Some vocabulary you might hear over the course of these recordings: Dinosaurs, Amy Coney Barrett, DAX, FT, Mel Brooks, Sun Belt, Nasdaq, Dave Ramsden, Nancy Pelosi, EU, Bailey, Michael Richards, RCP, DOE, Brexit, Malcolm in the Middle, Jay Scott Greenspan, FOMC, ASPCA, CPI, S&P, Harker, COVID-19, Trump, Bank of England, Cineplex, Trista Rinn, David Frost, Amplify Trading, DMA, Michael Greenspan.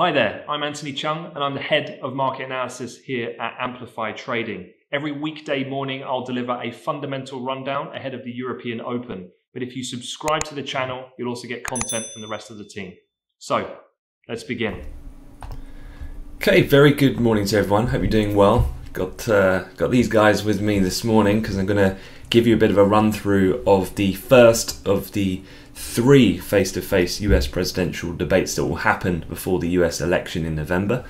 Hi there, I'm Anthony Cheung and I'm the Head of Market Analysis here at Amplify Trading. Every weekday morning I'll deliver a fundamental rundown ahead of the European Open, but if you subscribe to the channel you'll also get content from the rest of the team. So, let's begin. Okay, very good morning to everyone, hope you're doing well. Got these guys with me this morning because I'm going to give you a bit of a run through of the first of the three face-to-face US presidential debates that will happen before the US election in November,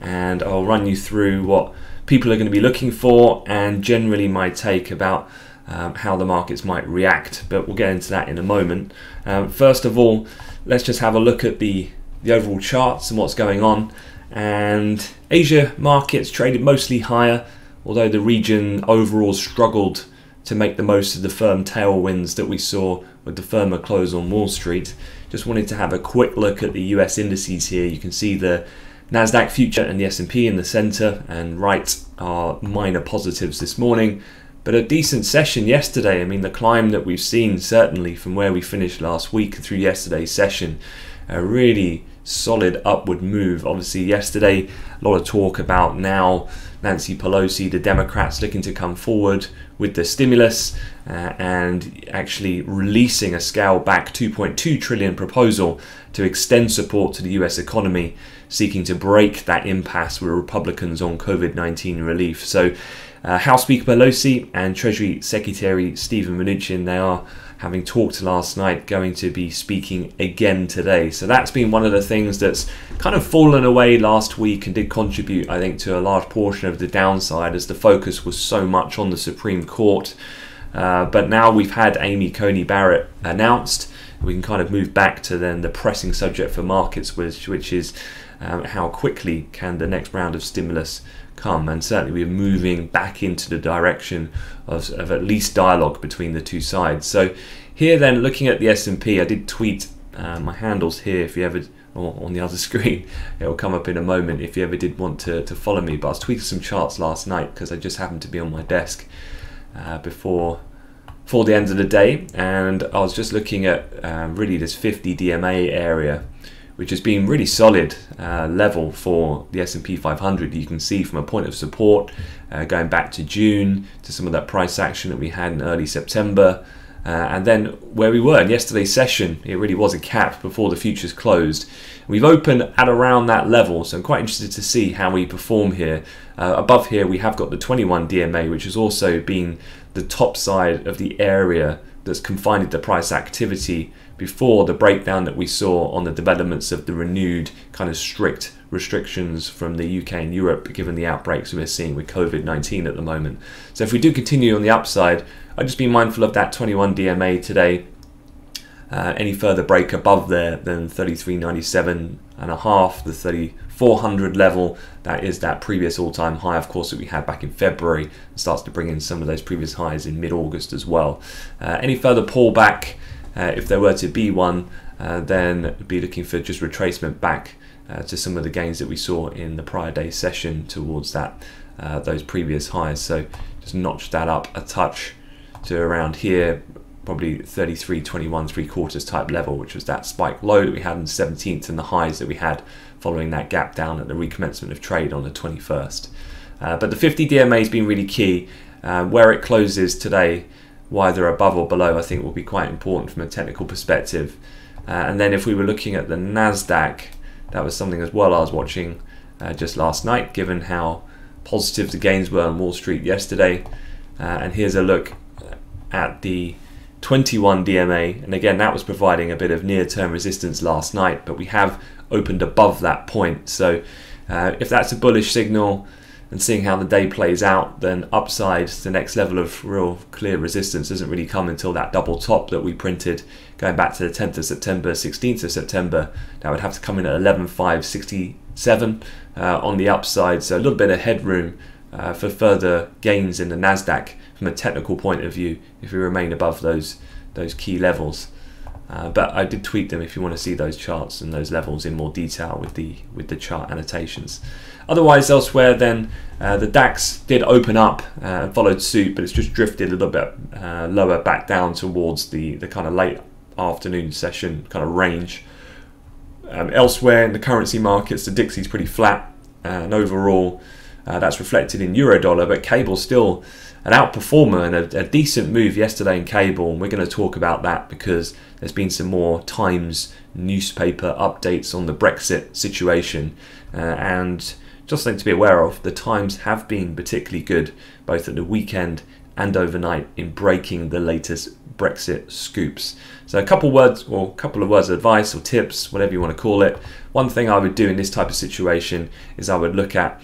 and I'll run you through what people are going to be looking for and generally my take about how the markets might react, but we'll get into that in a moment. First of all, let's just have a look at the overall charts and what's going on. And Asia markets traded mostly higher, although the region overall struggled to make the most of the firm tailwinds that we saw with the firmer close on Wall Street. Just wanted to have a quick look at the US indices here. You can see the Nasdaq future and the S&P in the center and right are minor positives this morning, but a decent session yesterday. I mean, the climb that we've seen certainly from where we finished last week through yesterday's session, a really solid upward move. Obviously yesterday a lot of talk about now Nancy Pelosi, the Democrats looking to come forward with the stimulus and actually releasing a scaled back $2.2 trillion proposal to extend support to the US economy, seeking to break that impasse with Republicans on COVID-19 relief. So House Speaker Pelosi and Treasury Secretary Steven Mnuchin, they are, having talked last night, going to be speaking again today. So that's been one of the things that's kind of fallen away last week and did contribute, I think, to a large portion of the downside as the focus was so much on the Supreme Court. But now we've had Amy Coney Barrett announced, we can kind of move back to then the pressing subject for markets, which is how quickly can the next round of stimulus come. And certainly we're moving back into the direction of at least dialogue between the two sides. So here then, looking at the S&P, I did tweet my handles here if you ever, or on the other screen, it will come up in a moment if you ever did want to follow me, but I was tweeting some charts last night because I just happened to be on my desk before the end of the day, and I was just looking at really this 50 DMA area, which has been really solid level for the S&P 500. You can see from a point of support going back to June, to some of that price action that we had in early September, and then where we were in yesterday's session. It really was a cap before the futures closed. We've opened at around that level, so I'm quite interested to see how we perform here. Above here we have got the 21 DMA, which has also been the top side of the area that's confined to price activity before the breakdown that we saw on the developments of the renewed kind of strict restrictions from the UK and Europe, given the outbreaks we're seeing with COVID-19 at the moment. So if we do continue on the upside, I'd just be mindful of that 21 DMA today. Any further break above there than 33.97 and a half, the 3400 level, that is that previous all-time high, of course, that we had back in February, and starts to bring in some of those previous highs in mid-August as well. Any further pullback, if there were to be one, then be looking for just retracement back to some of the gains that we saw in the prior day session towards that those previous highs. So just notch that up a touch to around here, probably 33.21 3/4 type level, which was that spike low that we had on the 17th and the highs that we had following that gap down at the recommencement of trade on the 21st. But the 50 DMA has been really key. Where it closes today, whether above or below, I think will be quite important from a technical perspective. And then if we were looking at the Nasdaq, that was something as well I was watching just last night, given how positive the gains were on Wall Street yesterday. And here's a look at the 21 DMA, and again that was providing a bit of near-term resistance last night, but we have opened above that point. So if that's a bullish signal, and seeing how the day plays out, then upside, the next level of real clear resistance doesn't really come until that double top that we printed going back to the 10th of September, 16th of September. That would have to come in at 11.567 on the upside, so a little bit of headroom for further gains in the Nasdaq from a technical point of view if we remain above those key levels. But I did tweet them if you want to see those charts and those levels in more detail with the chart annotations. Otherwise, elsewhere then, the DAX did open up and followed suit, but it's just drifted a little bit lower back down towards the kind of late afternoon session kind of range. Elsewhere in the currency markets, the Dixie's pretty flat, and overall that's reflected in Eurodollar, but cable's still an outperformer and a decent move yesterday in cable, and we're going to talk about that because there's been some more Times newspaper updates on the Brexit situation, and just something to be aware of, the Times have been particularly good both at the weekend and overnight in breaking the latest Brexit scoops. So a couple of words of advice or tips, whatever you want to call it. One thing I would do in this type of situation is I would look at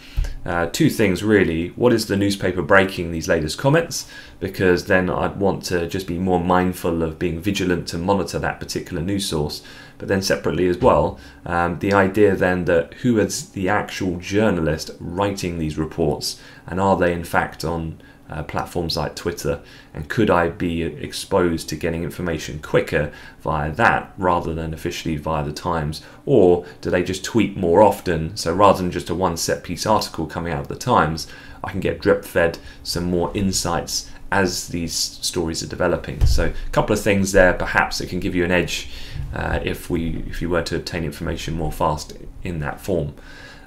two things really. What is the newspaper breaking these latest comments? Because then I'd want to just be more mindful of being vigilant to monitor that particular news source. But then separately as well, the idea then that who is the actual journalist writing these reports, and are they in fact on platforms like Twitter, and could I be exposed to getting information quicker via that rather than officially via the Times? Or do they just tweet more often, so rather than just a one set piece article coming out of the Times, I can get drip fed some more insights as these stories are developing? So a couple of things there perhaps that can give you an edge if you were to obtain information more fast in that form.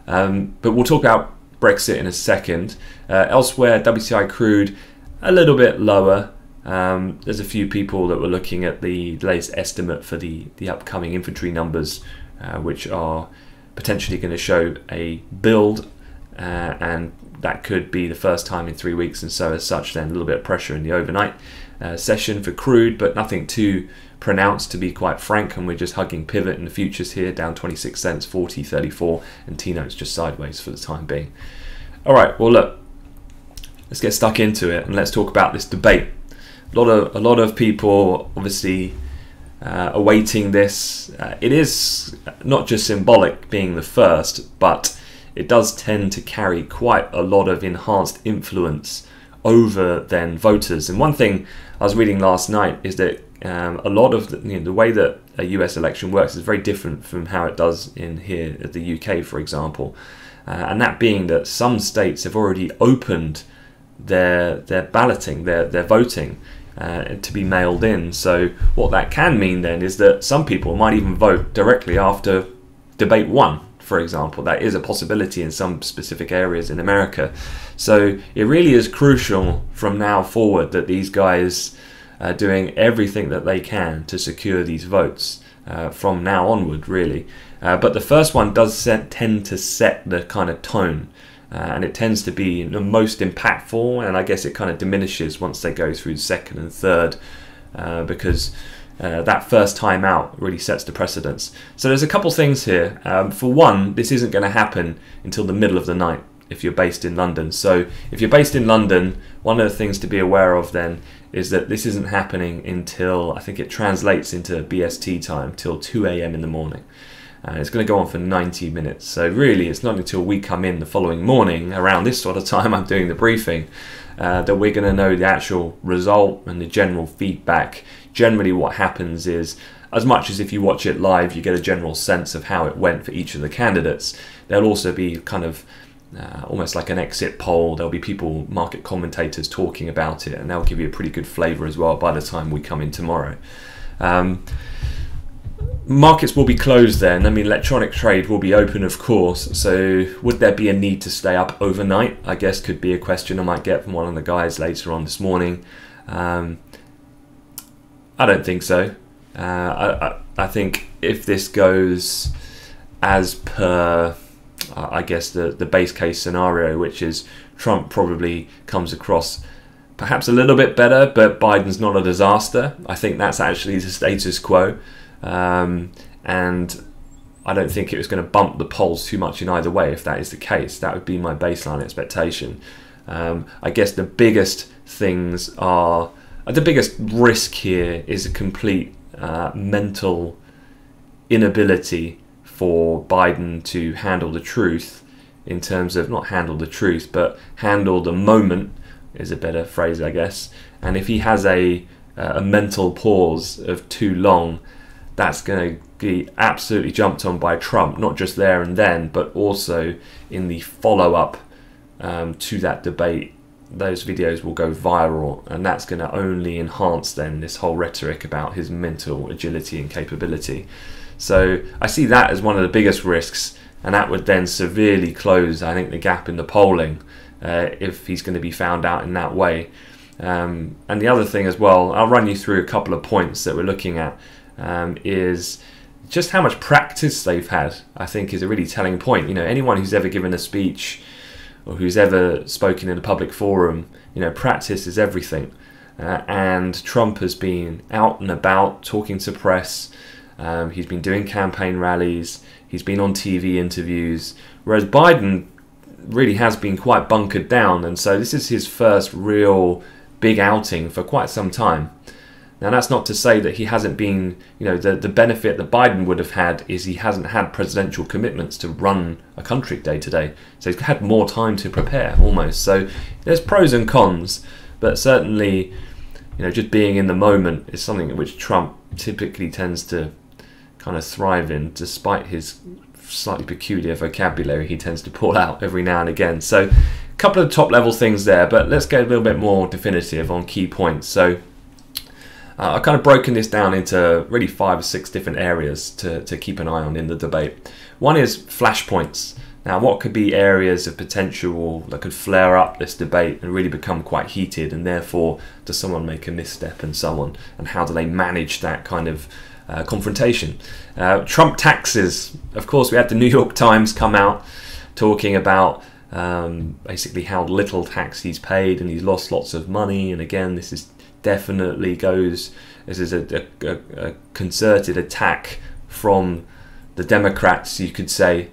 But we'll talk about Brexit in a second. Elsewhere, WTI crude a little bit lower. There's a few people that were looking at the latest estimate for the upcoming inventory numbers, which are potentially going to show a build, and that could be the first time in 3 weeks, and so as such then a little bit of pressure in the overnight session for crude, but nothing too pronounced to be quite frank, and we're just hugging pivot in the futures here, down 26 cents, 40.34, and T-notes just sideways for the time being. All right, well look, let's get stuck into it and let's talk about this debate. A lot of people obviously awaiting this. It is not just symbolic being the first, but it does tend to carry quite a lot of enhanced influence over then voters. And one thing I was reading last night is that a lot of the way that a US election works is very different from how it does in here at the UK, for example, and that being that some states have already opened their balloting, their voting to be mailed in. So what that can mean then is that some people might even vote directly after debate one, for example. That is a possibility in some specific areas in America. So it really is crucial from now forward that these guys are doing everything that they can to secure these votes from now onward, really. But the first one does tend to set the kind of tone, and it tends to be the most impactful, and I guess it kind of diminishes once they go through the second and third, because that first time out really sets the precedence. So there's a couple things here. For one, this isn't going to happen until the middle of the night if you're based in London. So if you're based in London, one of the things to be aware of then is that this isn't happening until, I think it translates into BST time, till 2 a.m. in the morning. It's going to go on for 90 minutes. So really, it's not until we come in the following morning, around this sort of time I'm doing the briefing, that we're going to know the actual result and the general feedback. Generally what happens is, as much as if you watch it live, you get a general sense of how it went for each of the candidates, there'll also be kind of almost like an exit poll. There'll be people, market commentators, talking about it, and they'll give you a pretty good flavour as well by the time we come in tomorrow. Markets will be closed then. I mean, electronic trade will be open, of course. So would there be a need to stay up overnight? I guess could be a question I might get from one of the guys later on this morning. I don't think so. I think if this goes as per, I guess, the base case scenario, which is Trump probably comes across perhaps a little bit better, but Biden's not a disaster. I think that's actually the status quo. And I don't think it was going to bump the polls too much in either way if that is the case. That would be my baseline expectation. I guess the biggest things are, the biggest risk here is a complete mental inability for Biden to handle the truth, in terms of not handle the truth, but handle the moment is a better phrase, I guess. And if he has a mental pause of too long, that's going to be absolutely jumped on by Trump, not just there and then, but also in the follow-up to that debate those videos will go viral, and that's going to only enhance then this whole rhetoric about his mental agility and capability. So I see that as one of the biggest risks, and that would then severely close, I think, the gap in the polling if he's going to be found out in that way. And the other thing as well, I'll run you through a couple of points that we're looking at, is just how much practice they've had, I think, is a really telling point. You know, anyone who's ever given a speech or who's ever spoken in a public forum, you know, practice is everything. And Trump has been out and about talking to press. He's been doing campaign rallies. He's been on TV interviews. Whereas Biden really has been quite bunkered down. And so this is his first real big outing for quite some time. Now, that's not to say that he hasn't been, you know, the benefit that Biden would have had is he hasn't had presidential commitments to run a country day to day. So he's had more time to prepare almost. So there's pros and cons, but certainly, you know, just being in the moment is something which Trump typically tends to kind of thrive in, despite his slightly peculiar vocabulary he tends to pull out every now and again. So a couple of top level things there, but let's get a little bit more definitive on key points. So I've kind of broken this down into really 5 or 6 different areas to keep an eye on in the debate. One is flashpoints. Now, what could be areas of potential that could flare up this debate and really become quite heated, and therefore does someone make a misstep and so on, and how do they manage that kind of confrontation? Trump taxes. Of course, we had the New York Times come out talking about basically how little tax he's paid and he's lost lots of money, and again, this is definitely goes, this is a concerted attack from the Democrats, you could say,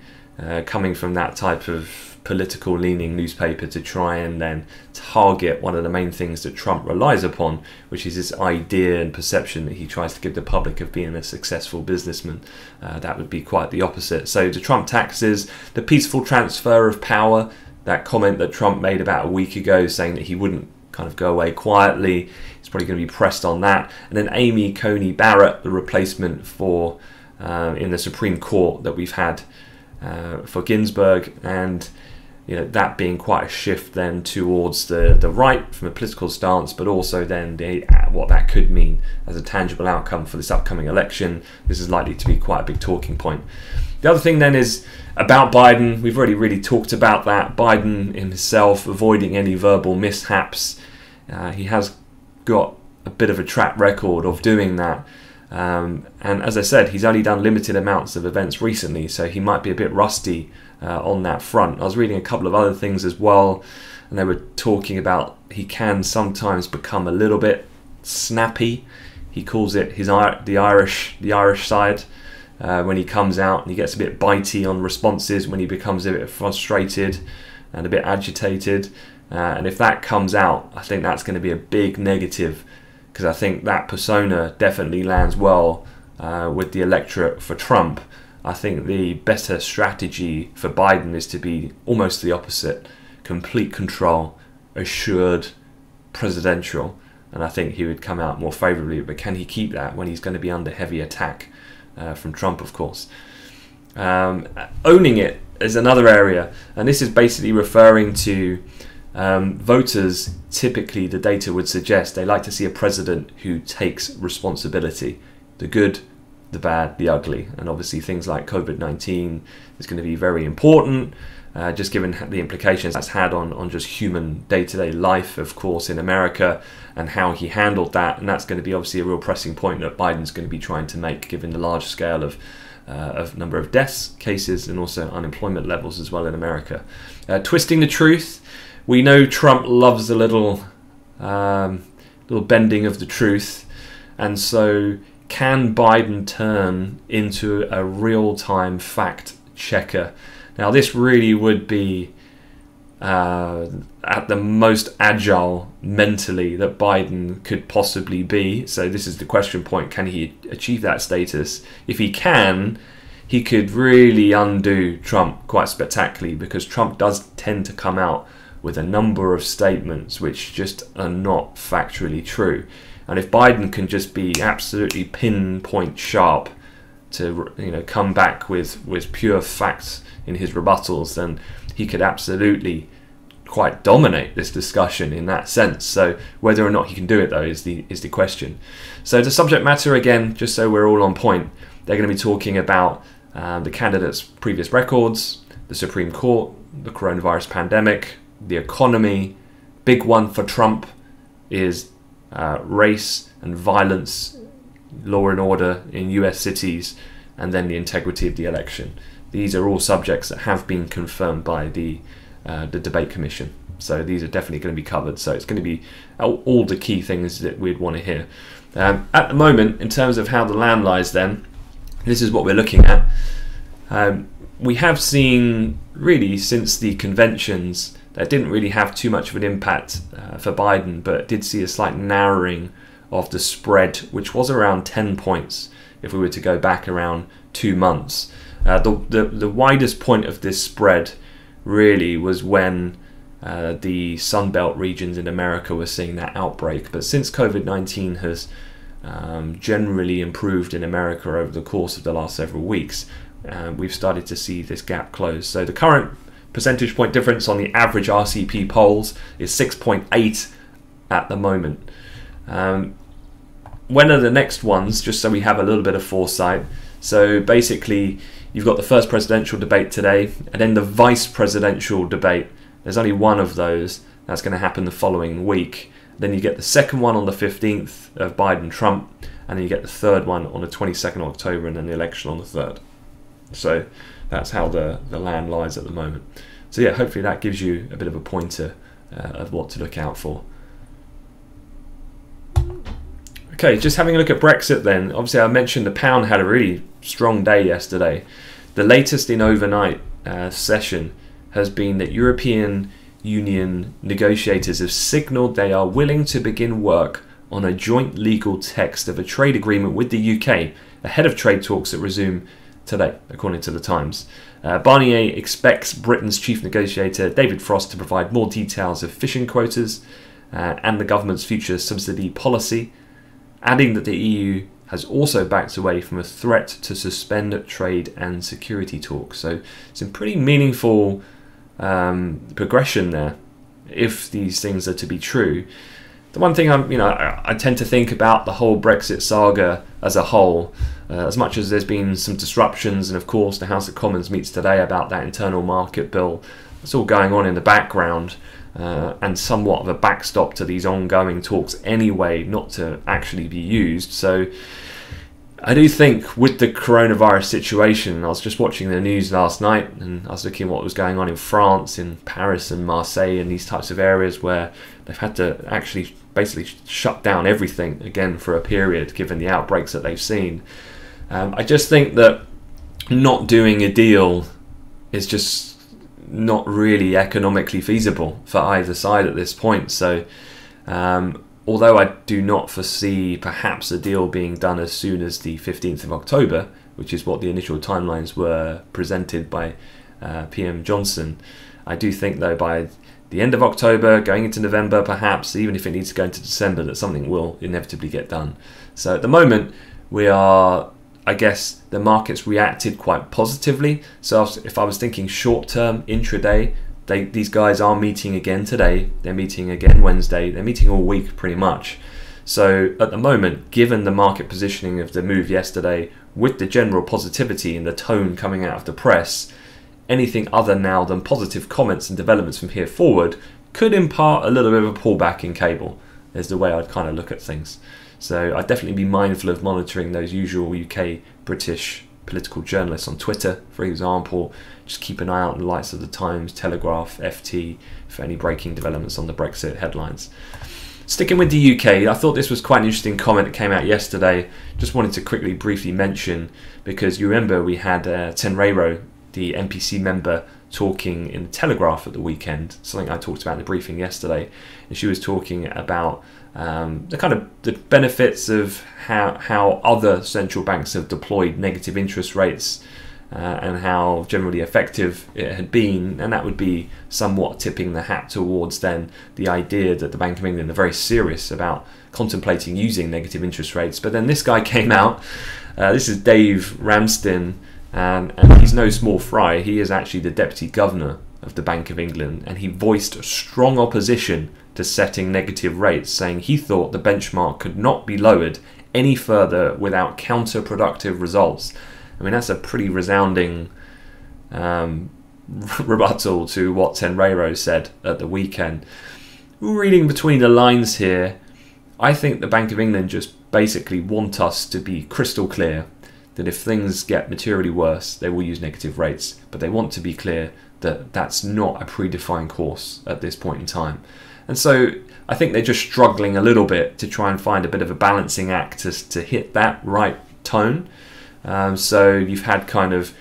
coming from that type of political leaning newspaper to try and then target one of the main things that Trump relies upon, which is this idea and perception that he tries to give the public of being a successful businessman. That would be quite the opposite. So the Trump taxes, the peaceful transfer of power, that comment that Trump made about a week ago saying that he wouldn't kind of go away quietly. He's probably going to be pressed on that. And then Amy Coney Barrett, the replacement for in the Supreme Court that we've had for Ginsburg, and you know, that being quite a shift then towards the right from a political stance, but also then what that could mean as a tangible outcome for this upcoming election. This is likely to be quite a big talking point. The other thing then is about Biden. We've already really talked about that. Biden himself avoiding any verbal mishaps. He has got a bit of a track record of doing that. And as I said, he's only done limited amounts of events recently, so he might be a bit rusty on that front. I was reading a couple of other things as well, and they were talking about he can sometimes become a little bit snappy. He calls it the Irish side. When he comes out and he gets a bit bitey on responses, when he becomes a bit frustrated and a bit agitated. And if that comes out, I think that's going to be a big negative, because I think that persona definitely lands well with the electorate for Trump. I think the better strategy for Biden is to be almost the opposite, complete control, assured, presidential. And I think he would come out more favorably, but can he keep that when he's going to be under heavy attack? From Trump, of course. Owning it is another area, and this is basically referring to voters. Typically, the data would suggest they like to see a president who takes responsibility, the good, the bad, the ugly, and obviously things like COVID-19 is going to be very important, just given the implications that's had on just human day-to-day life, of course, in America, and how he handled that. And that's going to be obviously a real pressing point that Biden's going to be trying to make, given the large scale of number of deaths, cases, and also unemployment levels as well in America. Twisting the truth. We know Trump loves a little, little bending of the truth. And so can Biden turn into a real-time fact checker? Now, this really would be at the most agile mentally that Biden could possibly be. So this is the question point. Can he achieve that status? If he can, he could really undo Trump quite spectacularly, because Trump does tend to come out with a number of statements which just are not factually true. And if Biden can just be absolutely pinpoint sharp to, you know, come back with pure facts in his rebuttals, then he could absolutely quite dominate this discussion in that sense. So whether or not he can do it, though, is the question. So the subject matter, again, just so we're all on point, they're going to be talking about the candidates' previous records, the Supreme Court, the coronavirus pandemic, the economy. Big one for Trump is race and violence, law and order in US cities, and then the integrity of the election. These are all subjects that have been confirmed by the debate commission. So these are definitely going to be covered. So it's going to be all the key things that we'd want to hear. At the moment, in terms of how the land lies then, this is what we're looking at. We have seen, really, since the conventions, that didn't really have too much of an impact for Biden, but did see a slight narrowing of the spread, which was around 10 points if we were to go back around 2 months. The widest point of this spread really was when the Sun Belt regions in America were seeing that outbreak. But since COVID-19 has generally improved in America over the course of the last several weeks, we've started to see this gap close. So the current percentage point difference on the average RCP polls is 6.8 at the moment. When are the next ones? Just so we have a little bit of foresight. So basically, you've got the first presidential debate today, and then the vice presidential debate. There's only one of those. That's going to happen the following week. Then you get the second one on the 15th of Biden-Trump, and then you get the third one on the 22nd of October, and then the election on the 3rd. So that's how the land lies at the moment. So yeah, hopefully that gives you a bit of a pointer of what to look out for. Okay, just having a look at Brexit then. Obviously, I mentioned the pound had a really strong day yesterday. The latest in overnight session has been that European Union negotiators have signaled they are willing to begin work on a joint legal text of a trade agreement with the UK ahead of trade talks that resume today, according to the Times. Barnier expects Britain's chief negotiator, David Frost, to provide more details of fishing quotas and the government's future subsidy policy, adding that the EU has also backed away from a threat to suspend trade and security talks. So some pretty meaningful progression there, if these things are to be true. The one thing I tend to think about the whole Brexit saga as a whole, as much as there's been some disruptions, and of course the House of Commons meets today about that internal market bill, it's all going on in the background. And somewhat of a backstop to these ongoing talks anyway, not to actually be used. So I do think with the coronavirus situation, I was just watching the news last night and I was looking at what was going on in France, in Paris and Marseille and these types of areas where they've had to actually basically shut down everything again for a period, given the outbreaks that they've seen. I just think that not doing a deal is just not really economically feasible for either side at this point. So although I do not foresee perhaps a deal being done as soon as the 15th of October, which is what the initial timelines were presented by PM Johnson, I do think though by the end of October, going into November perhaps, even if it needs to go into December, that something will inevitably get done. So at the moment we are, I guess the markets reacted quite positively. So if I was thinking short term, intraday, these guys are meeting again today. They're meeting again Wednesday. They're meeting all week pretty much. So at the moment, given the market positioning of the move yesterday with the general positivity and the tone coming out of the press, anything other now than positive comments and developments from here forward could impart a little bit of a pullback in cable, is the way I'd kind of look at things. So I'd definitely be mindful of monitoring those usual UK, British political journalists on Twitter, for example. Just keep an eye out on the likes of the Times, Telegraph, FT for any breaking developments on the Brexit headlines. Sticking with the UK, I thought this was quite an interesting comment that came out yesterday. Just wanted to quickly, briefly mention, because you remember we had Tenreyro, the MPC member, talking in the Telegraph at the weekend, something I talked about in the briefing yesterday, and she was talking about the benefits of how other central banks have deployed negative interest rates and how generally effective it had been, and that would be somewhat tipping the hat towards then the idea that the Bank of England are very serious about contemplating using negative interest rates. But then this guy came out, this is Dave Ramsden, and he's no small fry. He is actually the deputy governor of the Bank of England, and he voiced strong opposition to setting negative rates, saying he thought the benchmark could not be lowered any further without counterproductive results. I mean, that's a pretty resounding rebuttal to what Tenreyro said at the weekend. Reading between the lines here, I think the Bank of England just basically want us to be crystal clear that if things get materially worse, they will use negative rates, but they want to be clear that that's not a predefined course at this point in time. And so I think they're just struggling a little bit to try and find a bit of a balancing act to hit that right tone. So you've had kind of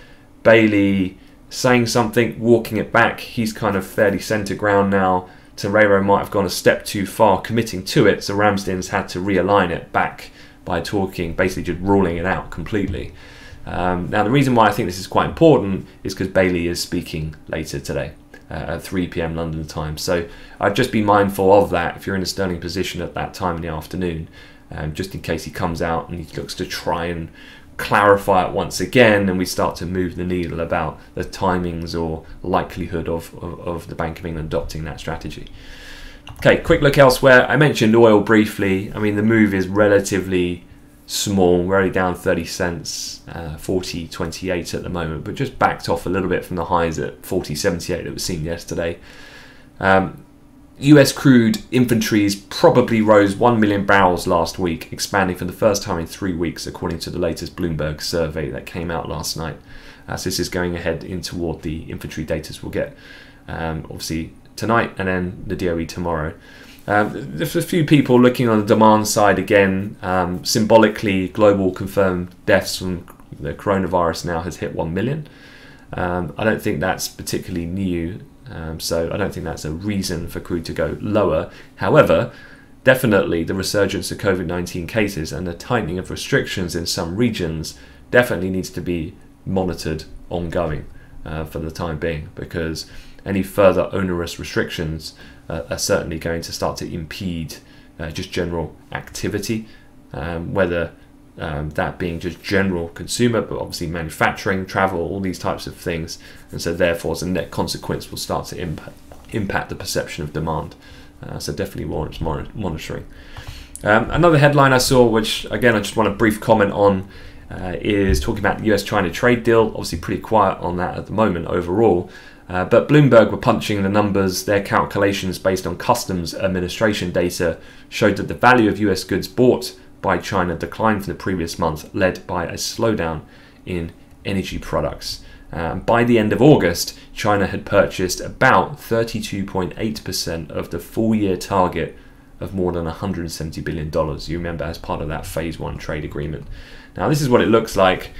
Bailey saying something, walking it back. He's kind of fairly centre ground now. Tenreyro might have gone a step too far committing to it, so Ramsden's had to realign it back by talking, basically just ruling it out completely. Now, the reason why I think this is quite important is because Bailey is speaking later today at 3 PM London time. So I'd just be mindful of that if you're in a sterling position at that time in the afternoon, just in case he comes out and he looks to try and clarify it once again, and we start to move the needle about the timings or likelihood of the Bank of England adopting that strategy. Okay, quick look elsewhere. I mentioned oil briefly. I mean, the move is relatively small. We're only down 30 cents, 40.28 at the moment, but just backed off a little bit from the highs at 40.78 that was seen yesterday. US crude inventories probably rose 1 million barrels last week, expanding for the first time in 3 weeks, according to the latest Bloomberg survey that came out last night. So this is going ahead in toward the inventory data we'll get, obviously, tonight, and then the DOE tomorrow. There's a few people looking on the demand side again. Symbolically, global confirmed deaths from the coronavirus now has hit 1 million. I don't think that's particularly new, so I don't think that's a reason for crude to go lower. However, definitely the resurgence of COVID-19 cases and the tightening of restrictions in some regions definitely needs to be monitored ongoing for the time being, because any further onerous restrictions are certainly going to start to impede just general activity, whether that being just general consumer, but obviously manufacturing, travel, all these types of things. And so therefore, as a net consequence, will start to impact the perception of demand. So definitely warrants monitoring. Another headline I saw, which again, I just want a brief comment on, is talking about the US-China trade deal. Obviously pretty quiet on that at the moment overall. But Bloomberg were punching the numbers. Their calculations based on Customs Administration data showed that the value of US goods bought by China declined from the previous month, led by a slowdown in energy products. By the end of August, China had purchased about 32.8% of the full-year target of more than $170 billion, you remember, as part of that Phase 1 trade agreement. Now, this is what it looks like.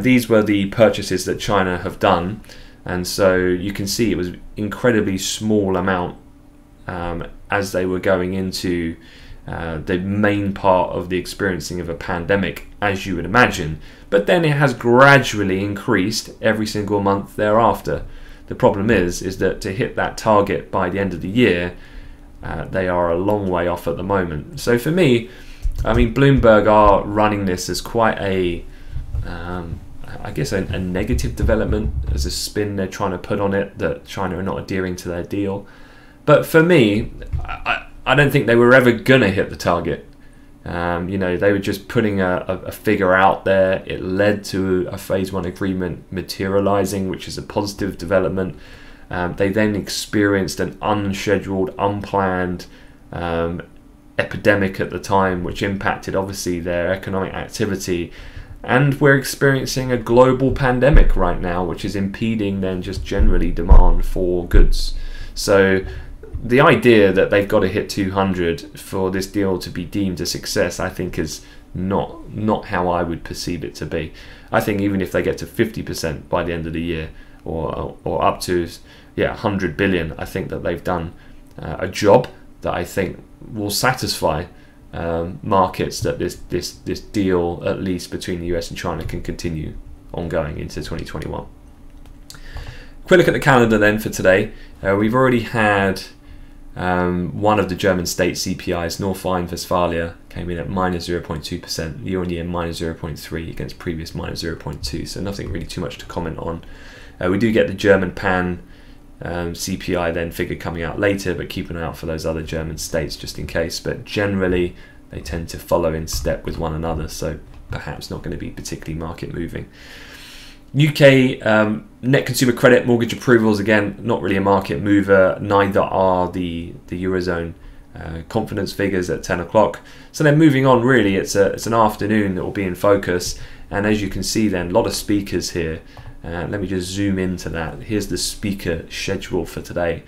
These were the purchases that China have done. And so you can see it was an incredibly small amount as they were going into the main part of the experiencing of a pandemic, as you would imagine. But then it has gradually increased every single month thereafter. The problem is that to hit that target by the end of the year, they are a long way off at the moment. So for me, I mean, Bloomberg are running this as quite a... I guess a negative development, as a spin they're trying to put on it, that China are not adhering to their deal. But for me, I don't think they were ever gonna hit the target. You know, they were just putting a figure out there. It led to a Phase 1 agreement materializing, which is a positive development. They then experienced an unscheduled, unplanned epidemic at the time, which impacted obviously their economic activity. And we're experiencing a global pandemic right now, which is impeding then just generally demand for goods. So the idea that they've got to hit 200 for this deal to be deemed a success, I think is not how I would perceive it to be. I think even if they get to 50% by the end of the year, or up to 100 billion, I think that they've done a job that I think will satisfy markets, that this deal, at least between the US and China, can continue ongoing into 2021. Quick look at the calendar then for today. We've already had one of the German state CPIs, North Rhine-Westphalia, came in at minus 0.2%, year-on-year minus 0.3 against previous minus 0.2, so nothing really too much to comment on. We do get the German PAN CPI then figure coming out later, but keep an eye out for those other German states just in case. But generally they tend to follow in step with one another, so perhaps not going to be particularly market moving. UK net consumer credit, mortgage approvals, again, not really a market mover, neither are the Eurozone confidence figures at 10 o'clock. So then moving on, really, it's an afternoon that will be in focus. And as you can see then, a lot of speakers here. Let me just zoom into that. Here's the speaker schedule for today.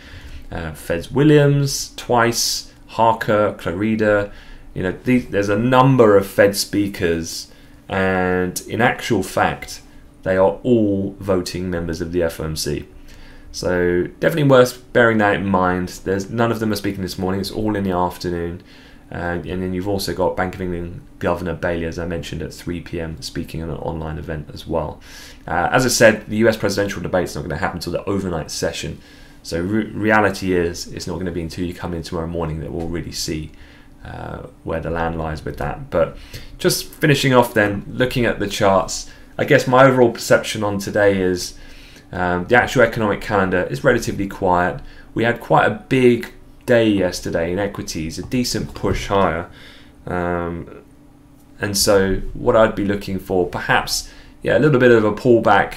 Fed's Williams, twice, Harker, Clarida. You know, there's a number of Fed speakers, and in actual fact, they are all voting members of the FOMC. So definitely worth bearing that in mind. There's none of them are speaking this morning. It's all in the afternoon. And then you've also got Bank of England Governor Bailey, as I mentioned, at 3 p.m. speaking at an online event as well. As I said, the US presidential debate is not going to happen until the overnight session. So reality is it's not going to be until you come in tomorrow morning that we'll really see where the land lies with that. But just finishing off then, looking at the charts, I guess my overall perception on today is the actual economic calendar is relatively quiet. We had quite a big day yesterday in equities, a decent push higher, and so what I'd be looking for, perhaps, yeah, a little bit of a pullback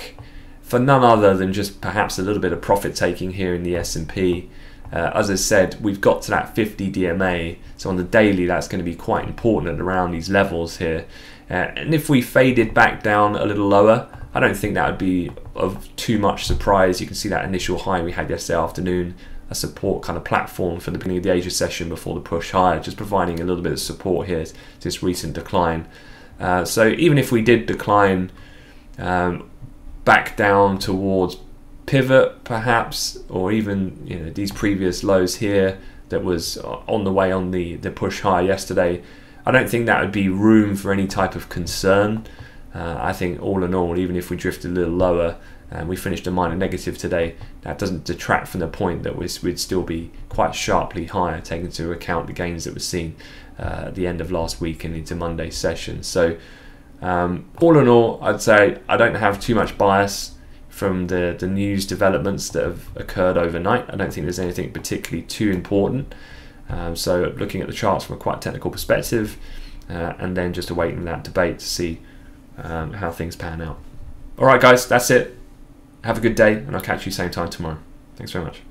for none other than just perhaps a little bit of profit taking here in the S&P. As I said, we've got to that 50 DMA, so on the daily that's going to be quite important at around these levels here. And if we faded back down a little lower, I don't think that would be of too much surprise. You can see that initial high we had yesterday afternoon, a support kind of platform for the beginning of the Asia session before the push higher, just providing a little bit of support here to this recent decline. So even if we did decline back down towards pivot perhaps, or even, you know, these previous lows here that was on the way on the push high yesterday, I don't think that would be room for any type of concern. I think all in all, even if we drifted a little lower and we finished a minor negative today, that doesn't detract from the point that we'd still be quite sharply higher, taking into account the gains that were seen at the end of last week and into Monday's session. So all in all, I'd say I don't have too much bias from the news developments that have occurred overnight. I don't think there's anything particularly too important. So looking at the charts from a quite technical perspective, and then just awaiting that debate to see how things pan out. All right, guys, that's it. Have a good day, and I'll catch you same time tomorrow. Thanks very much.